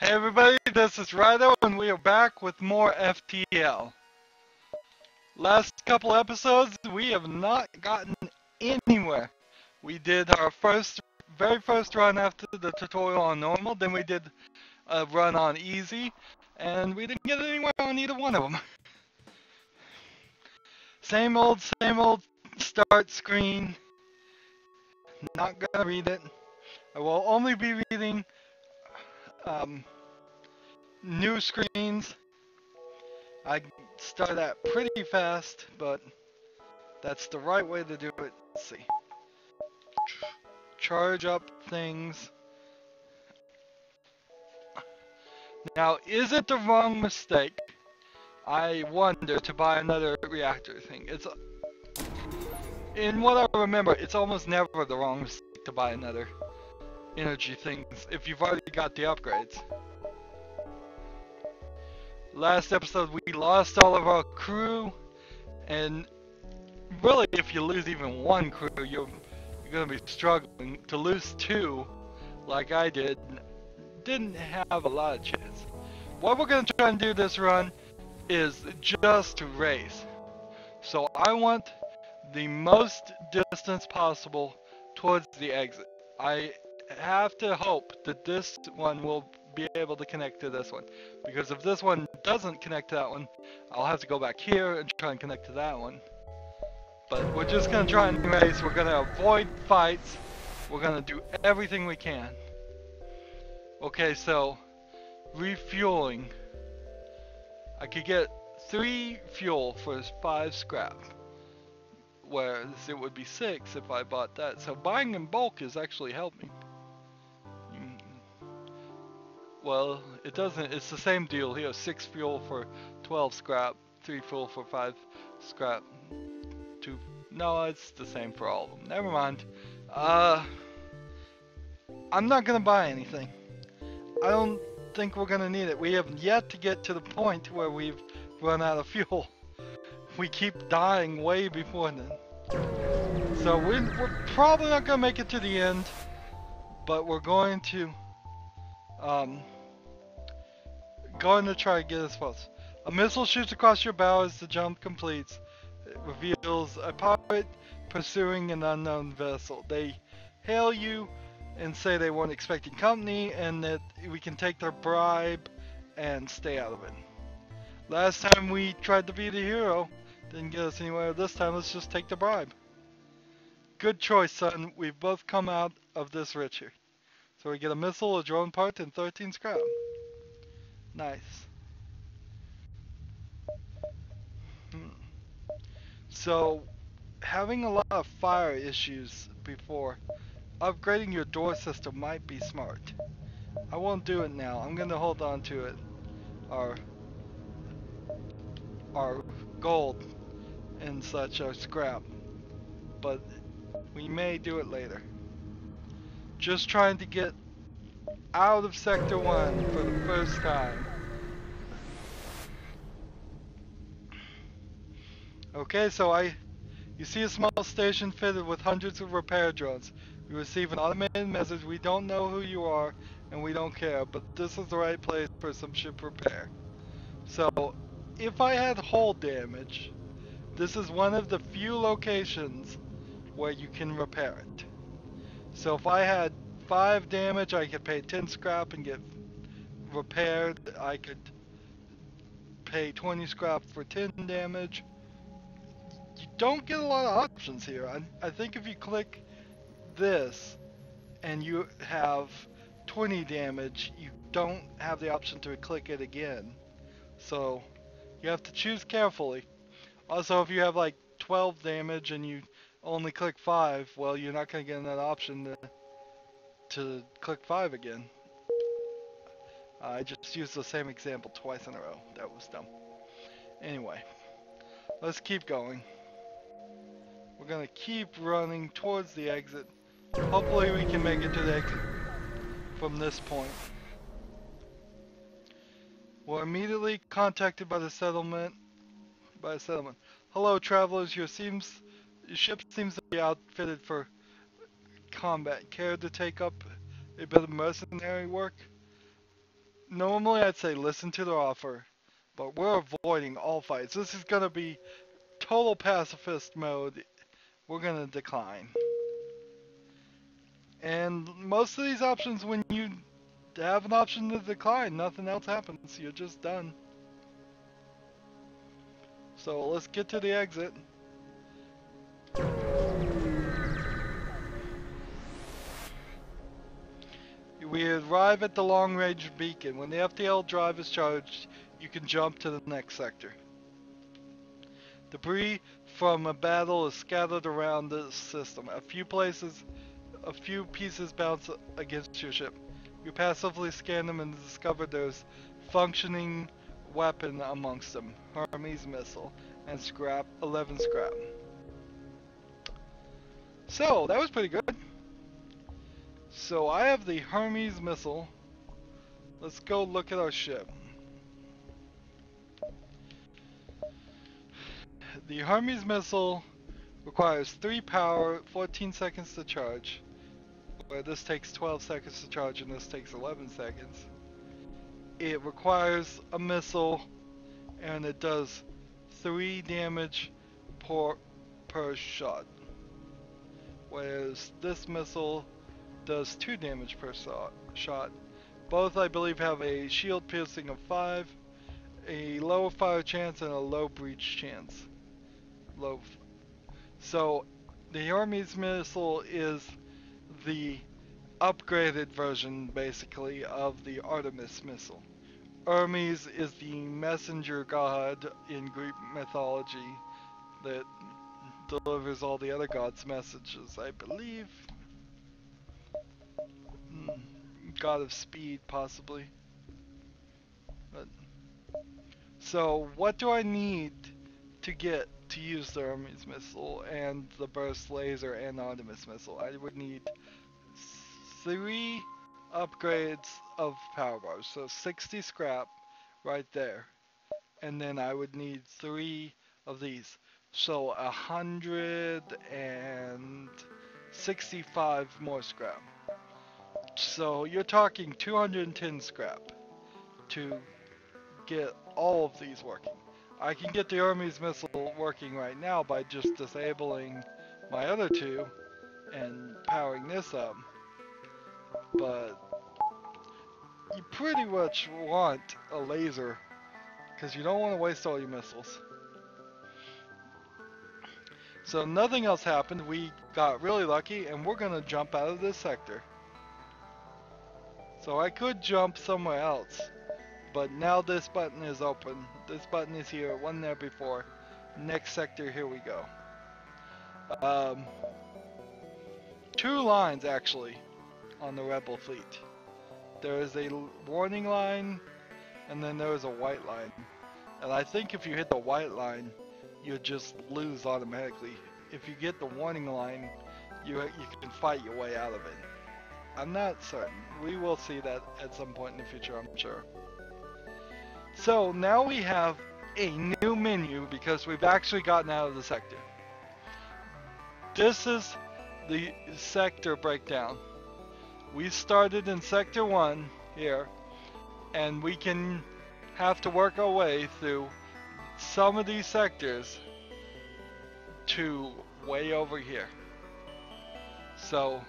Hey everybody, this is Rydo and we are back with more FTL. Last couple episodes we have not gotten anywhere. We did our very first run after the tutorial on normal, then we did a run on easy, and we didn't get anywhere on either one of them. Same old start screen. Not gonna read it. I will only be reading new screens. I start that pretty fast, but that's the right way to do it. Let's see. Charge up things. Now, is it the wrong mistake? I wonder to buy another reactor thing. In what I remember, it's almost never the wrong mistake to buy another energy things if you've already got the upgrades. Last episode we lost all of our crew, and really if you lose even one crew you're gonna be struggling. To lose two like I did, didn't have a lot of chance. What we're gonna try and do this run is just to race, so I want the most distance possible towards the exit. I have to hope that this one will be able to connect to this one, because if this one doesn't connect to that one, I'll have to go back here and try and connect to that one. But we're just gonna try and race. We're gonna avoid fights. We're gonna do everything we can. Okay, so refueling. I could get 3 fuel for 5 scrap, whereas it would be 6 if I bought that. So buying in bulk is actually helping. Well, it doesn't, it's the same deal here, 6 fuel for 12 scrap, 3 fuel for 5 scrap, 2, no, it's the same for all of them, never mind. I'm not going to buy anything. I don't think we're going to need it. We have yet to get to the point where we've run out of fuel. We keep dying way before then. So we're probably not going to make it to the end, but we're going to try to get as close. A missile shoots across your bow as the jump completes. It reveals a pirate pursuing an unknown vessel. They hail you and say they weren't expecting company and that we can take their bribe and stay out of it. Last time we tried to be the hero, didn't get us anywhere. This time let's just take the bribe. Good choice, son. We've both come out of this richer. So we get a missile, a drone part, and 13 scrap. Nice. So, having a lot of fire issues before, upgrading your door system might be smart. I won't do it now. I'm going to hold on to it. Our gold and such, our scrap. But we may do it later. Just trying to get out of Sector 1 for the first time. Okay, so you see a small station fitted with hundreds of repair drones. You receive an automated message, we don't know who you are and we don't care, but this is the right place for some ship repair. So, if I had hull damage, this is one of the few locations where you can repair it. So if I had 5 damage, I could pay 10 scrap and get repaired. I could pay 20 scrap for 10 damage. You don't get a lot of options here. I think if you click this and you have 20 damage, you don't have the option to click it again. So you have to choose carefully. Also, if you have like 12 damage and you only click 5, well, you're not going to get another option to click 5 again. I just used the same example twice in a row. That was dumb. Anyway, let's keep going. We're going to keep running towards the exit. Hopefully we can make it to the exit from this point. We're immediately contacted by the settlement. Hello, travelers. Your ship seems to be outfitted for combat. Care to take up a bit of mercenary work? normally I'd say listen to the offer, but we're avoiding all fights. This is going to be total pacifist mode. We're going to decline. And most of these options, when you have an option to decline, nothing else happens. You're just done. So let's get to the exit. We arrive at the long-range beacon. When the FTL drive is charged, you can jump to the next sector. Debris from a battle is scattered around the system. A few pieces bounce against your ship. You passively scan them and discover there's functioning weapon amongst them. Hermes missile and scrap, 11 scrap. So that was pretty good. So I have the Hermes missile. Let's go look at our ship. The Hermes missile requires 3 power, 14 seconds to charge. Where this takes 12 seconds to charge and this takes 11 seconds. It requires a missile and it does 3 damage per shot. Whereas this missile does 2 damage per shot. Both, I believe, have a shield piercing of 5, a low fire chance, and a low breach chance. So the Hermes missile is the upgraded version, basically, of the Artemis missile. Hermes is the messenger god in Greek mythology that delivers all the other gods' messages, I believe. God of speed, possibly. But so what do I need to get to use the Hermes missile and the burst laser and Artemis missile? I would need 3 upgrades of power bars, so 60 scrap right there, and then I would need 3 of these, so 165 more scrap. So you're talking 210 scrap to get all of these working. I can get the Hermes missile working right now by just disabling my other 2 and powering this up. But you pretty much want a laser because you don't want to waste all your missiles. So nothing else happened. We got really lucky and we're going to jump out of this sector. So I could jump somewhere else, but now this button is open. This button is here, it wasn't there before. Next sector, here we go. 2 lines actually on the rebel fleet. There is a warning line and then there is a white line. And I think if you hit the white line, you just lose automatically. If you get the warning line, you can fight your way out of it. I'm not certain. We will see that at some point in the future, I'm sure. So now we have a new menu because we've actually gotten out of the sector. This is the sector breakdown. We started in sector 1 here, and we can have to work our way through some of these sectors to way over here. So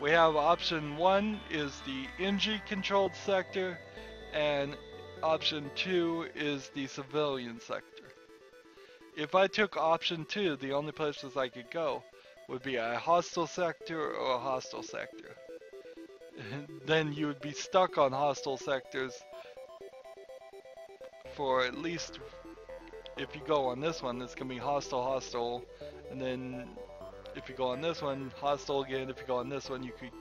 we have option 1 is the NG controlled sector, and option 2 is the civilian sector. If I took option 2, the only places I could go would be a hostile sector or a hostile sector. Then you would be stuck on hostile sectors for at least, if you go on this one, it's going to be hostile, hostile, and then if you go on this one, hostile again. If you go on this one, you could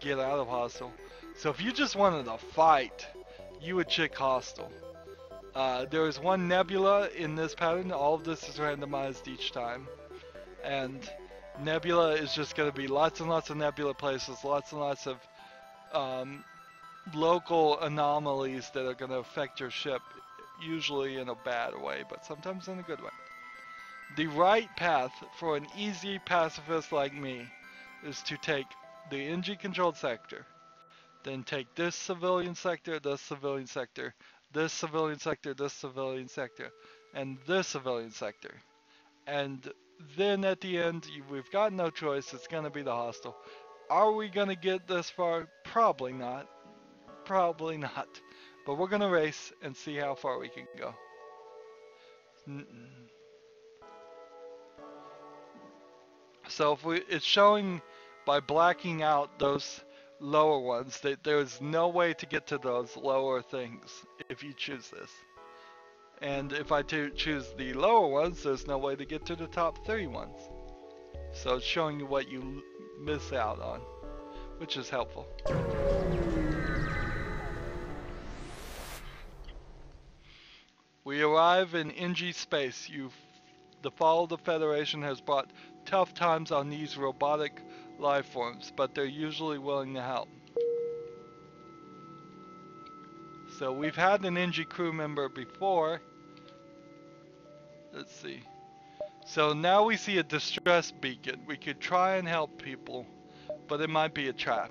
get out of hostile. So if you just wanted to fight, you would check hostile. There is one nebula in this pattern. All of this is randomized each time. And nebula is just going to be lots and lots of nebula places, lots and lots of local anomalies that are going to affect your ship, usually in a bad way, but sometimes in a good way. The right path for an easy pacifist like me is to take the NG controlled sector, Then take this civilian sector, this civilian sector, this civilian sector, this civilian sector, and this civilian sector. And then at the end, we've got no choice. It's going to be the hostile. Are we going to get this far? Probably not. Probably not. But we're going to race and see how far we can go. So if it's showing by blacking out those lower ones that there's no way to get to those lower things if you choose this. And if I choose the lower ones, there's no way to get to the top three ones. So it's showing you what you miss out on, which is helpful. We arrive in NG space. The fall of the Federation has brought tough times on these robotic life forms, but they're usually willing to help. So we've had an NG crew member before. Let's see. So now we see a distress beacon. We could try and help people, but it might be a trap.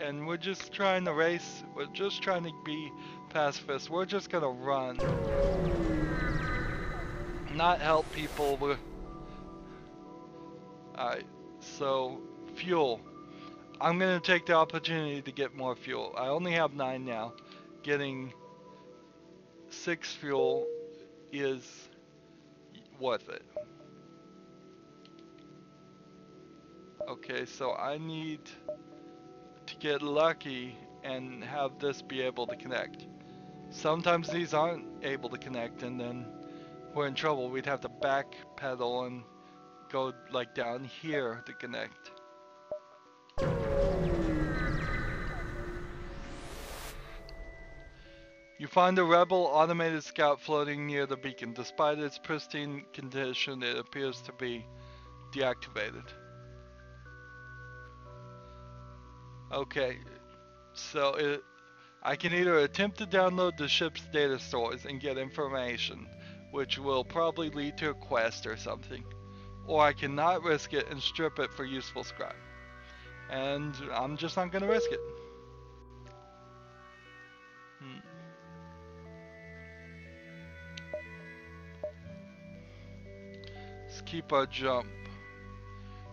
And we're just trying to race. We're just trying to be pacifists. We're just gonna run. Not help people. Alright, so fuel. I'm gonna take the opportunity to get more fuel. I only have 9 now. Getting 6 fuel is worth it. Okay, so I need to get lucky and have this be able to connect. Sometimes these aren't able to connect and then we're in trouble. We'd have to back pedal and go like down here to connect. You find a rebel automated scout floating near the beacon. Despite its pristine condition, it appears to be deactivated. Okay, so I can either attempt to download the ship's data stores and get information, which will probably lead to a quest or something, or I cannot risk it and strip it for useful scrap. And I'm just not going to risk it. Let's keep our jump.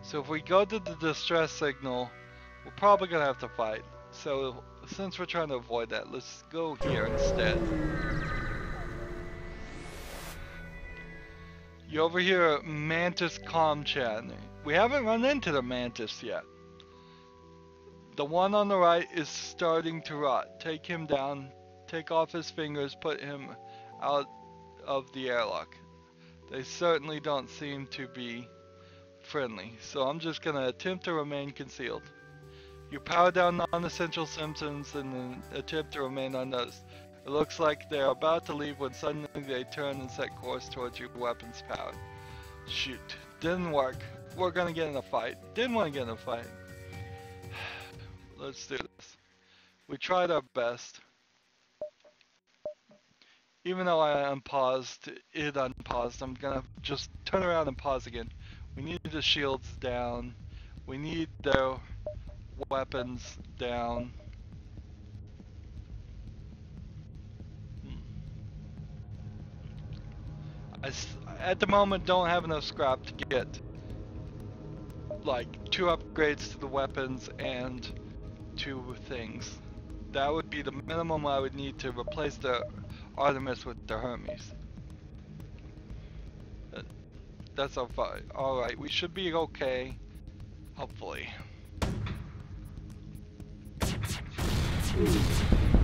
So if we go to the distress signal, we're probably going to have to fight. So since we're trying to avoid that, let's go here instead. You overhear Mantis comm chat. We haven't run into the Mantis yet. The one on the right is starting to rot. Take him down, take off his fingers, put him out of the airlock. They certainly don't seem to be friendly, so I'm just going to attempt to remain concealed. You power down non-essential symptoms and then attempt to remain unnoticed. It looks like they're about to leave when suddenly they turn and set course towards your weapons power. Shoot. Didn't work. We're gonna get in a fight. Didn't want to get in a fight. Let's do this. We tried our best. Even though I unpaused, it unpaused. I'm gonna just turn around and pause again. We need the shields down. We need their weapons down. I at the moment don't have enough scrap to get like 2 upgrades to the weapons and 2 things. That would be the minimum I would need to replace the Artemis with the Hermes. That's all fine. Alright, we should be okay. Hopefully.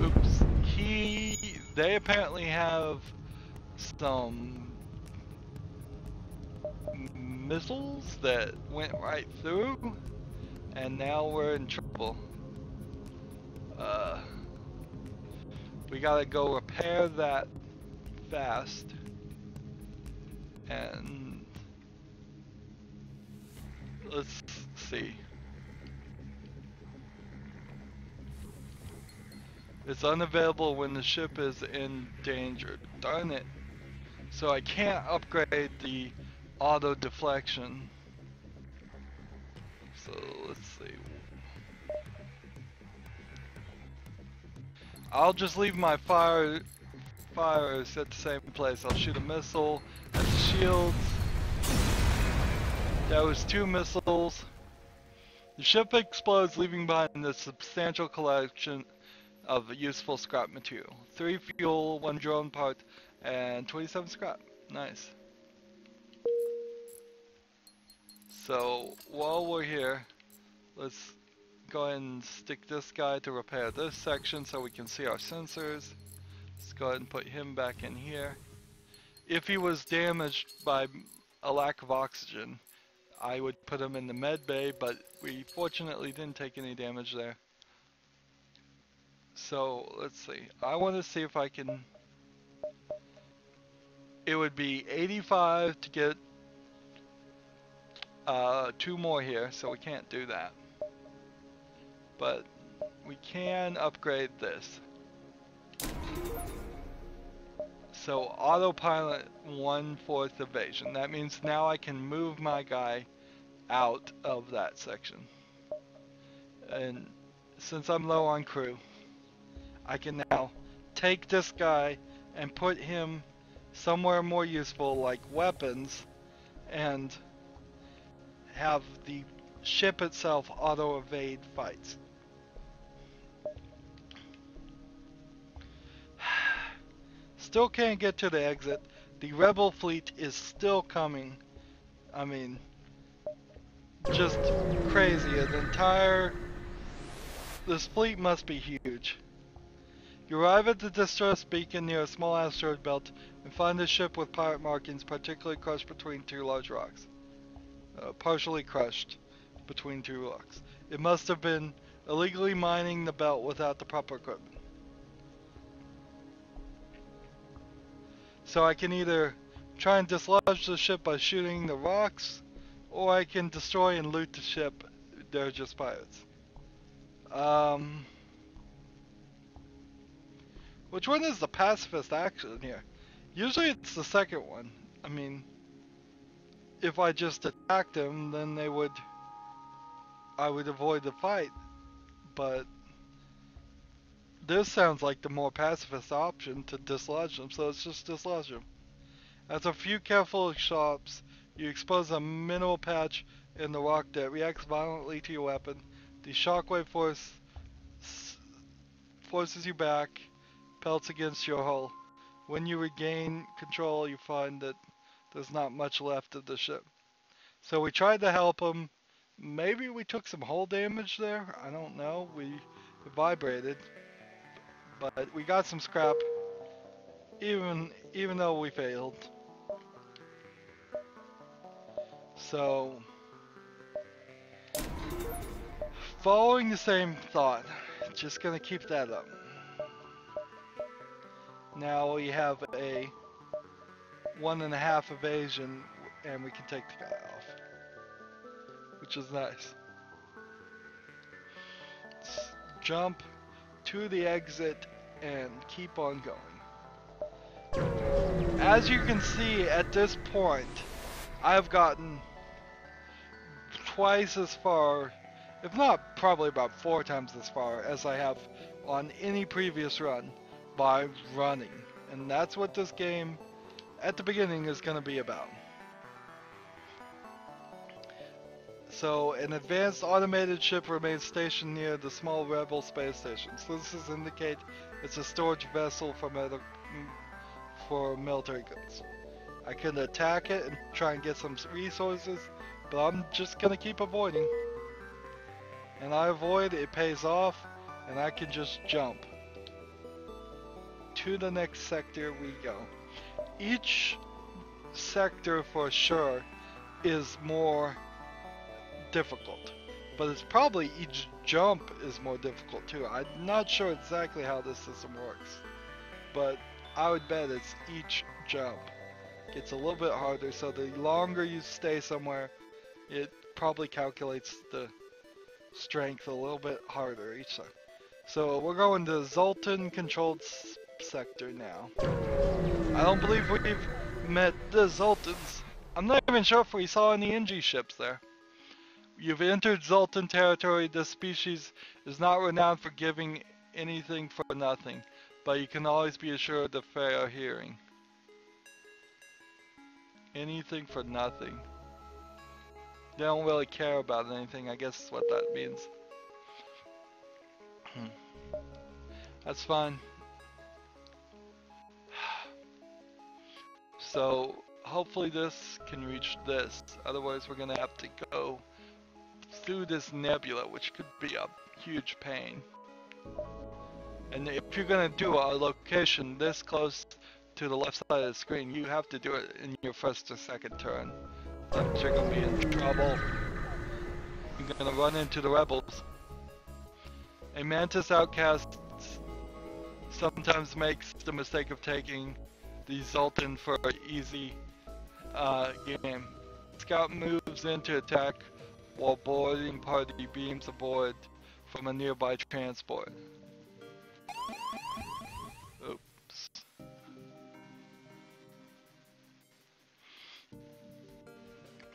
Oops. They apparently have some missiles that went right through, and now we're in trouble. We gotta go repair that fast, and let's see. It's unavailable when the ship is in danger. Darn it. So I can't upgrade the auto deflection. So let's see. I'll just leave my fires at the same place. I'll shoot a missile at the shields. That was 2 missiles. The ship explodes, leaving behind a substantial collection of useful scrap material. 3 fuel, 1 drone part, and 27 scrap. Nice. So while we're here, let's go ahead and stick this guy to repair this section so we can see our sensors. Let's go ahead and put him back in here. If he was damaged by a lack of oxygen, I would put him in the med bay, but we fortunately didn't take any damage there. So let's see. I want to see if I can... It would be 85 to get 2 more here, so we can't do that. But we can upgrade this. So autopilot 1/4 evasion. That means now I can move my guy out of that section. And since I'm low on crew, I can now take this guy and put him somewhere more useful, like weapons, and have the ship itself auto evade fights. Still can't get to the exit. The rebel fleet is still coming. I mean, just crazy. This fleet must be huge. You arrive at the distress beacon near a small asteroid belt and find a ship with pirate markings, particularly crushed between 2 large rocks. Partially crushed between 2 rocks. It must have been illegally mining the belt without the proper equipment. So I can either try and dislodge the ship by shooting the rocks, or I can destroy and loot the ship. They're just pirates. Which one is the pacifist action here? Usually it's the second one. I mean, if I just attacked them, then I would avoid the fight. But this sounds like the more pacifist option, to dislodge them, so let's just dislodge them. After a few careful shots, you expose a mineral patch in the rock that reacts violently to your weapon. The shockwave forces you back, pelts against your hull. When you regain control, you find that there's not much left of the ship. So we tried to help him. Maybe we took some hull damage there. I don't know. It vibrated. But we got some scrap, even though we failed. So, following the same thought, just gonna keep that up. Now we have a 1.5 evasion, and we can take the guy off, which is nice. Let's jump to the exit and keep on going. As you can see, at this point I've gotten twice as far, if not probably about 4 times as far as I have on any previous run by running, and that's what this game at the beginning is going to be about. So, an advanced automated ship remains stationed near the small rebel space station. Sensors indicate it's a storage vessel for military goods. I could attack it and try and get some resources, but I'm just gonna keep avoiding. And I avoid, it pays off, and I can just jump. To the next sector we go. Each sector for sure is more difficult, but it's probably each jump is more difficult too. I'm not sure exactly how this system works, but I would bet it's each jump gets a little bit harder, so the longer you stay somewhere, it probably calculates the strength a little bit harder each time. So we're going to Zoltan controlled sector now. I don't believe we've met the Zoltans. I'm not even sure if we saw any NG ships there. You've entered Zoltan territory. This species is not renowned for giving anything for nothing, but you can always be assured of fair hearing. Anything for nothing. They don't really care about anything, I guess is what that means. That's fine. So, hopefully this can reach this. Otherwise we're gonna have to go through this nebula, which could be a huge pain. And if you're gonna do a location this close to the left side of the screen, you have to do it in your first or second turn. Otherwise you're gonna be in trouble. You're gonna run into the rebels. A Mantis outcast sometimes makes the mistake of taking the Zoltan for an easy game. Scout moves into attack while boarding party beams aboard from a nearby transport. Oops.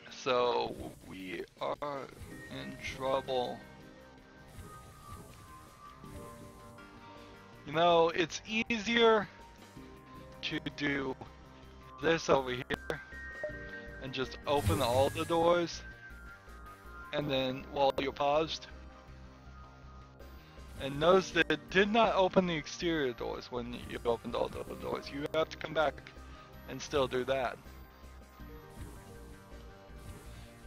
So we are in trouble. You know, it's easier to do this over here and just open all the doors, and then while you're paused, and notice that it did not open the exterior doors when you opened all the doors. You have to come back and still do that,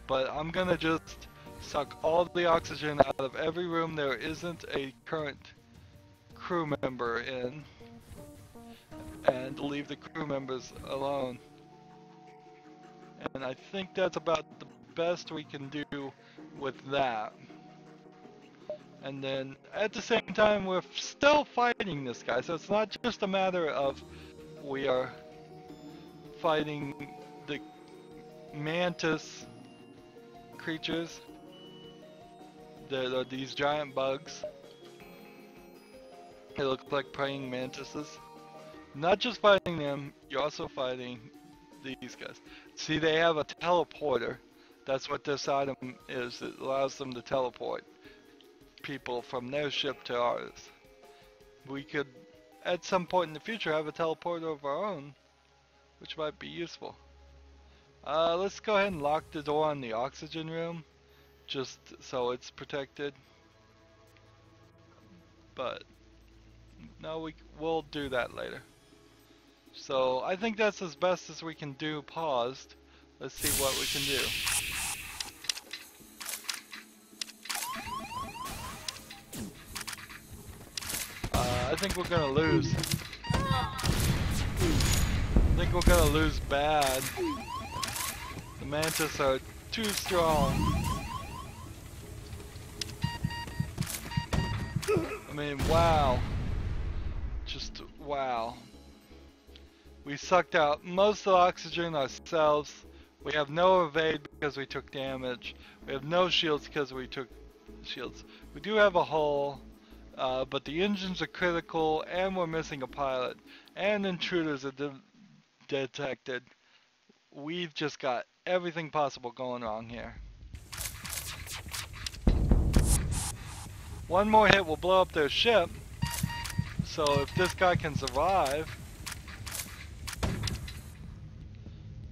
but I'm gonna just suck all the oxygen out of every room there isn't a current crew member in, and leave the crew members alone. And I think that's about the best we can do with that. And then at the same time we're still fighting this guy, so it's not just a matter of we are fighting the mantis creatures, there are these giant bugs, they look like praying mantises. Not just fighting them, you're also fighting these guys. See, they have a teleporter. That's what this item is. It allows them to teleport people from their ship to ours. We could, at some point in the future, have a teleporter of our own, which might be useful. Let's go ahead and lock the door on the oxygen room, just so it's protected. But, no, we'll do that later. So I think that's as best as we can do paused. Let's see what we can do. I think we're gonna lose. I think we're gonna lose bad. The Mantis are too strong. I mean, wow. Just wow. We sucked out most of the oxygen ourselves. We have no evade because we took damage. We have no shields because we took shields. We do have a hull, but the engines are critical, and we're missing a pilot. And intruders are detected. We've just got everything possible going wrong here. One more hit will blow up their ship. So if this guy can survive,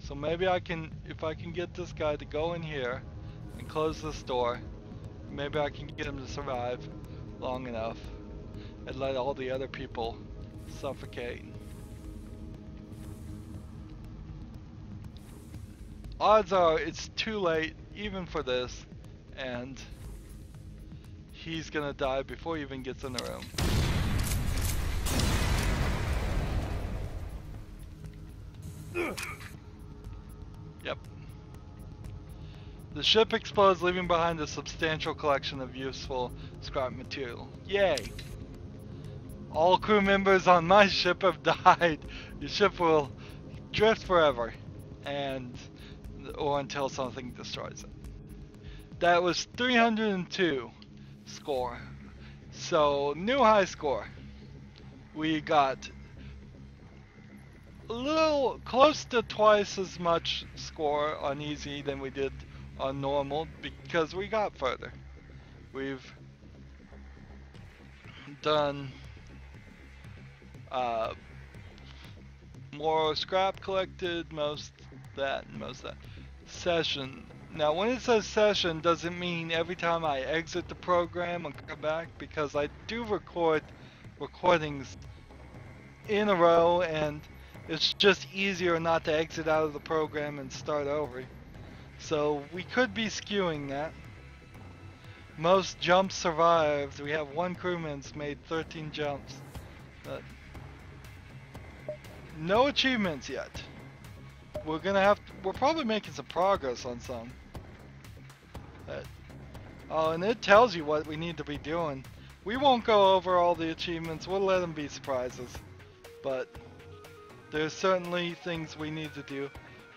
so maybe I can, if I can get this guy to go in here and close this door, maybe I can get him to survive long enough and let all the other people suffocate. Odds are it's too late even for this, and he's gonna die before he even gets in the room. Yep. The ship explodes, leaving behind a substantial collection of useful scrap material. Yay! All crew members on my ship have died. Your ship will drift forever, and or until something destroys it. That was 302 score. So new high score. We got a little close to twice as much score on easy than we did on normal because we got further. We've done more scrap collected, most that session. Now when it says session, doesn't mean every time I exit the program and come back, because I do record recordings in a row, and it's just easier not to exit out of the program and start over. So we could be skewing that. Most jumps survived. We have one crewman's made 13 jumps. But no achievements yet. We're gonna have to, we're probably making some progress on some. But, oh, and it tells you what we need to be doing. We won't go over all the achievements. We'll let them be surprises. But there's certainly things we need to do.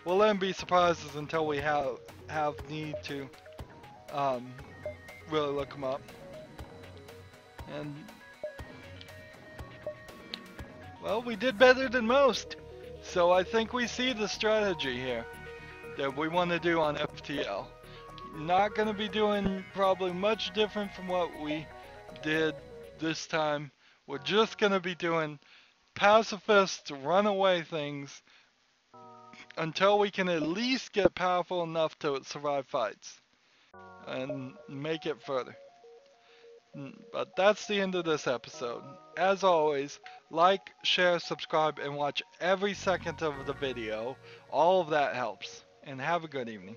We'll let them be surprises until we have need to really look them up. And well, we did better than most, so I think we see the strategy here that we want to do on FTL. Not going to be doing probably much different from what we did this time. We're just going to be doing pacifist runaway things until we can at least get powerful enough to survive fights and make it further. But that's the end of this episode. As always, like, share, subscribe, and watch every second of the video. All of that helps. And have a good evening.